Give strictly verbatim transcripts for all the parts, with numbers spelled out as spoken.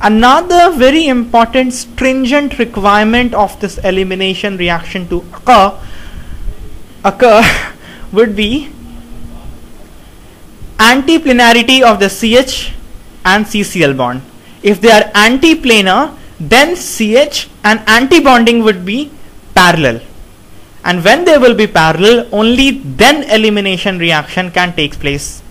Another very important stringent requirement of this elimination reaction to occur occur would be anti-planarity of the C H and C C L bond. If they are anti-planar, then C H and anti-bonding would be parallel, and when they will be parallel, only then elimination reaction can take place.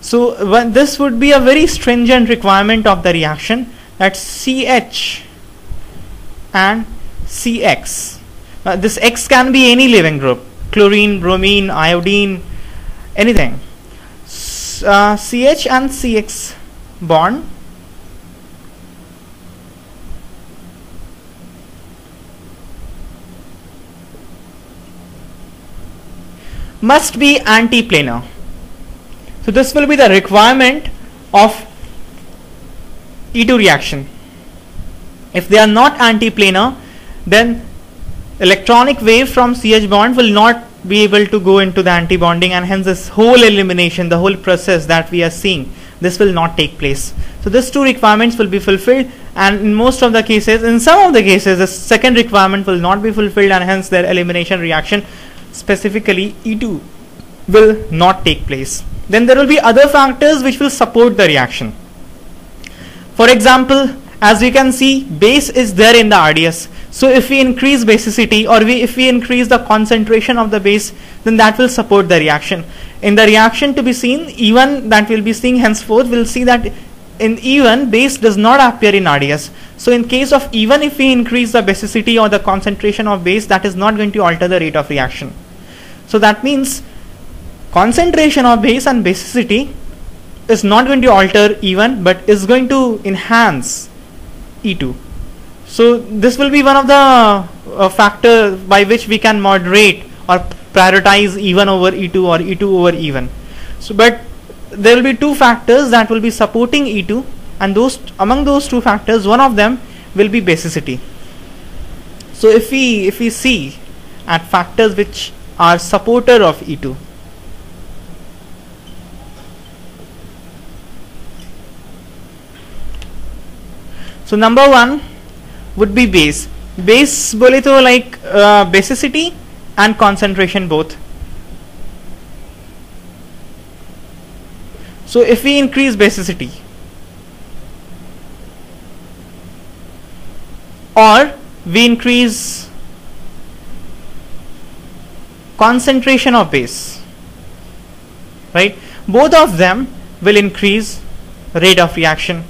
So when this would be a very stringent requirement of the reaction, that C H and C X. Now this X can be any leaving group, chlorine, bromine, iodine, anything. Uh, C H and C X bond must be anti-planar. So this will be the requirement of E two reaction. If they are not anti-planar, then electronic wave from C H bond will not be able to go into the anti-bonding, and hence this whole elimination, the whole process that we are seeing, this will not take place. So these two requirements will be fulfilled, and in most of the cases, in some of the cases, the second requirement will not be fulfilled, and hence their elimination reaction, specifically E two, will not take place. Then there will be other factors which will support the reaction. For example, as we can see, base is there in the R D S. So if we increase basicity, or we, if we increase the concentration of the base, then that will support the reaction. In the reaction to be seen, E one that we'll be seeing henceforth, we'll see that in E one, base does not appear in R D S. So in case of E one, if we increase the basicity or the concentration of base, that is not going to alter the rate of reaction. So that means concentration of base and basicity is not going to alter E one, but is going to enhance E two. So this will be one of the uh, factors by which we can moderate or prioritize E one over E two or E two over E one. So, but there will be two factors that will be supporting E two, and those among those two factors, one of them will be basicity. So if we if we see at factors which are supporter of E two, so number one would be base. Base बोले तो like uh, basicity and concentration both. So if we increase basicity or we increase concentration of base, right? Both of them will increase rate of reaction,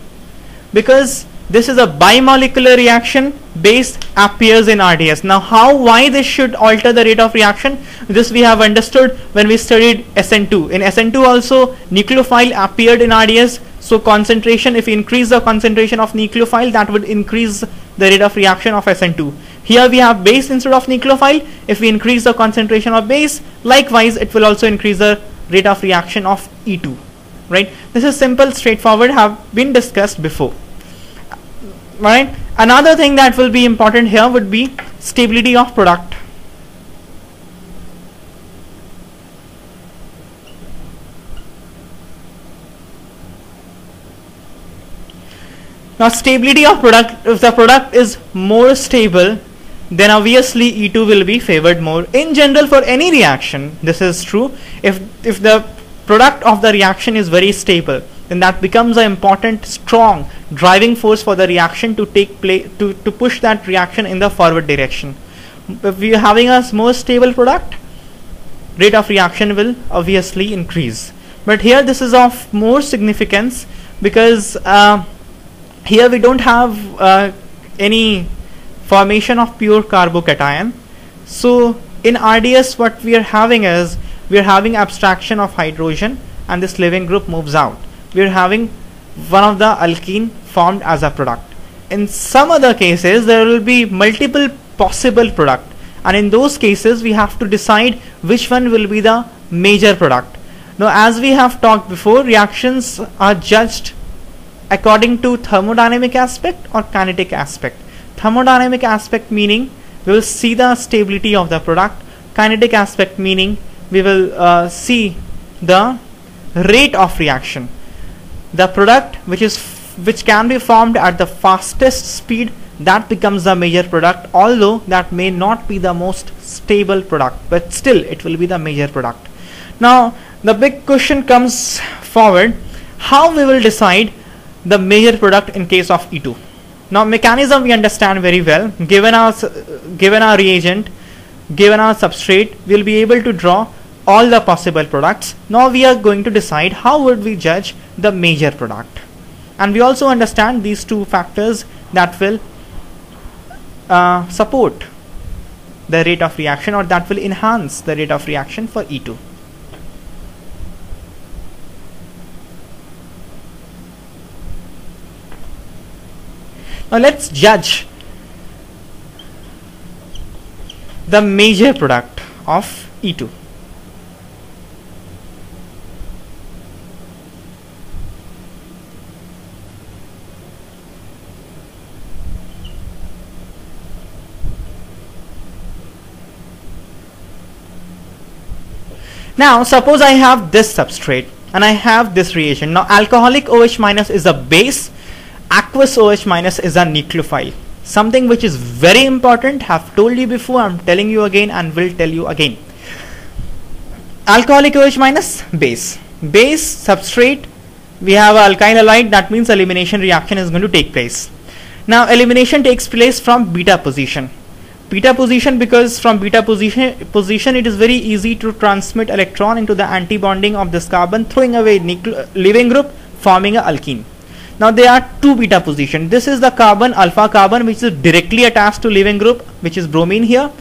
because this is a bimolecular reaction, base appears in R D S. Now how, why this should alter the rate of reaction? This we have understood when we studied S N two. In S N two also, nucleophile appeared in R D S. So concentration, if we increase the concentration of nucleophile, that would increase the rate of reaction of S N two. Here we have base instead of nucleophile. If we increase the concentration of base, likewise it will also increase the rate of reaction of E two. Right? This is simple, straightforward, have been discussed before. Right. Another thing that will be important here would be stability of product. Now stability of product, if the product is more stable, then obviously E two will be favored more. In general, for any reaction, this is true. If, if the product of the reaction is very stable, then that becomes an important, strong driving force for the reaction to take place, to, to push that reaction in the forward direction. If we are having a more stable product, rate of reaction will obviously increase. But here this is of more significance, because uh, here we don't have uh, any formation of pure carbocation. So in R D S what we are having is, we are having abstraction of hydrogen, and this leaving group moves out. We are having one of the alkene formed as a product. In some other cases, there will be multiple possible product, and in those cases we have to decide which one will be the major product. Now as we have talked before, reactions are judged according to thermodynamic aspect or kinetic aspect. Thermodynamic aspect meaning we will see the stability of the product, kinetic aspect meaning we will uh, see the rate of reaction. The product which is which can be formed at the fastest speed, that becomes the major product, although that may not be the most stable product, but still it will be the major product. Now the big question comes forward, how we will decide the major product in case of E two. Now mechanism we understand very well. Given our given our reagent, given our substrate, we will be able to draw all the possible products. Now we are going to decide how would we judge the major product, and we also understand these two factors that will uh, support the rate of reaction, or that will enhance the rate of reaction for E two. Now let's judge the major product of E two. Now suppose I have this substrate and I have this reagent. Now alcoholic OH minus is a base, aqueous OH minus is a nucleophile. Something which is very important, have told you before, I'm telling you again and will tell you again. Alcoholic OH minus, base. Base, substrate, we have alkyl halide, that means elimination reaction is going to take place. Now elimination takes place from beta position. Beta position, because from beta position, position it is very easy to transmit electron into the anti-bonding of this carbon, throwing away leaving group, forming a alkene. Now there are two beta position. This is the carbon, alpha carbon, which is directly attached to leaving group, which is bromine here.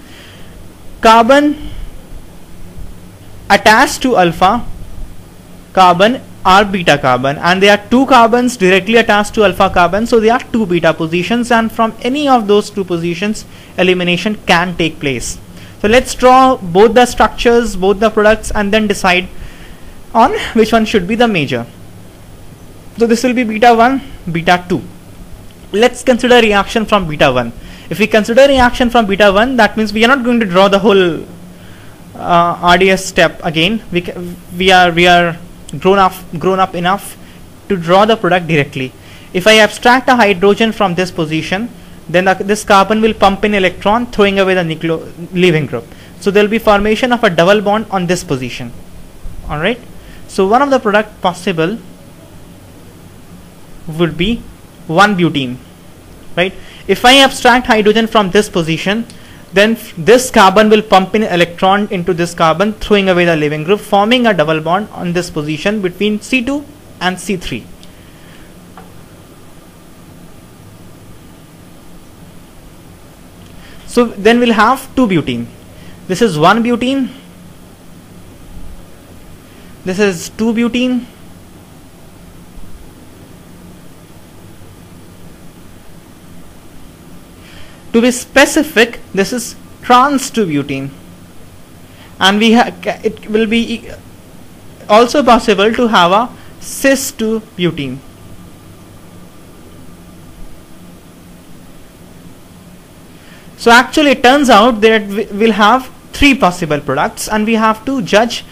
Carbon attached to alpha carbon are beta carbon, and there are two carbons directly attached to alpha carbon, so there are two beta positions, and from any of those two positions elimination can take place. So let's draw both the structures, both the products, and then decide on which one should be the major. So this will be beta one, beta two. Let's consider reaction from beta one. If we consider reaction from beta one, that means we are not going to draw the whole uh, R D S step again. We we are we are grown up grown up enough to draw the product directly. If I abstract a hydrogen from this position, then the, this carbon will pump in electron, throwing away the nucleo leaving group. So there will be formation of a double bond on this position. All right. So one of the product possible would be one butene, right? If I abstract hydrogen from this position, then this carbon will pump in electron into this carbon, throwing away the leaving group, forming a double bond on this position between C two and C three. So then we'll have two butene. This is one butene. This is two butene. To be specific, this is trans two butene, and we ha it will be e also possible to have a cis two butene. So actually it turns out that we will have three possible products, and we have to judge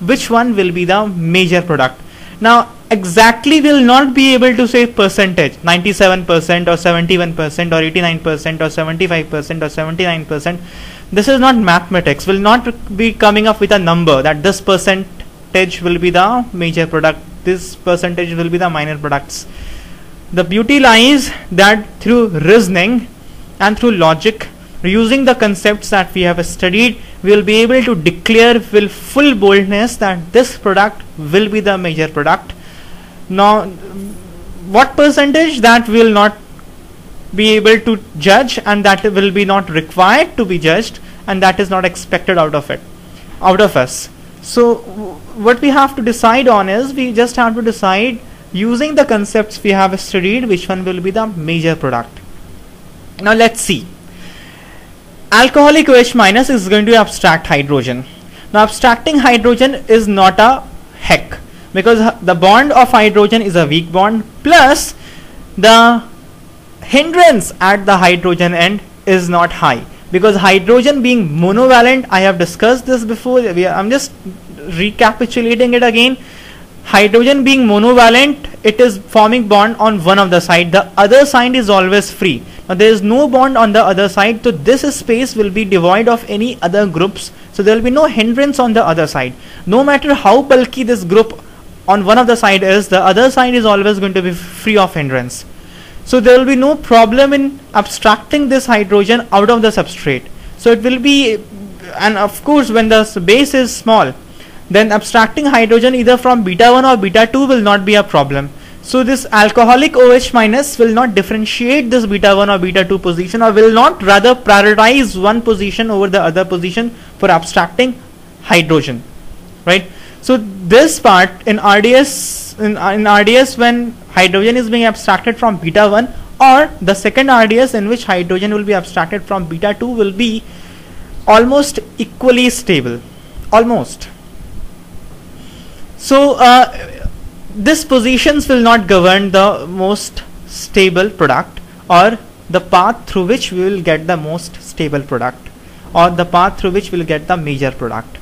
which one will be the major product. Now exactly we will not be able to say percentage, ninety-seven percent or seventy-one percent or eighty-nine percent or seventy-five percent or seventy-nine percent. This is not mathematics. We will not be coming up with a number that this percentage will be the major product, this percentage will be the minor products. The beauty lies that through reasoning and through logic, using the concepts that we have studied, we will be able to declare with full boldness that this product will be the major product. Now what percentage, that will not be able to judge, and that will be not required to be judged, and that is not expected out of it out of us. So what we have to decide on is, we just have to decide using the concepts we have studied which one will be the major product. Now let's see. Alcoholic OH minus is going to abstract hydrogen. Now abstracting hydrogen is not a heck, because the bond of hydrogen is a weak bond, plus the hindrance at the hydrogen end is not high, because hydrogen being monovalent, I have discussed this before, I am just recapitulating it again. Hydrogen being monovalent it is forming bond on one of the side, the other side is always free. Now there is no bond on the other side, so this space will be devoid of any other groups, so there will be no hindrance on the other side. No matter how bulky this group on one of the side is, the other side is always going to be free of hindrance. So there will be no problem in abstracting this hydrogen out of the substrate. So it will be, and of course when the base is small, then abstracting hydrogen either from beta one or beta two will not be a problem. So this alcoholic OH minus will not differentiate this beta one or beta two position, or will not rather prioritize one position over the other position for abstracting hydrogen, right? So this part in R D S, in, in R D S when hydrogen is being abstracted from beta one, or the second R D S in which hydrogen will be abstracted from beta two, will be almost equally stable, almost. So uh, these positions will not govern the most stable product, or the path through which we will get the most stable product, or the path through which we will get the major product.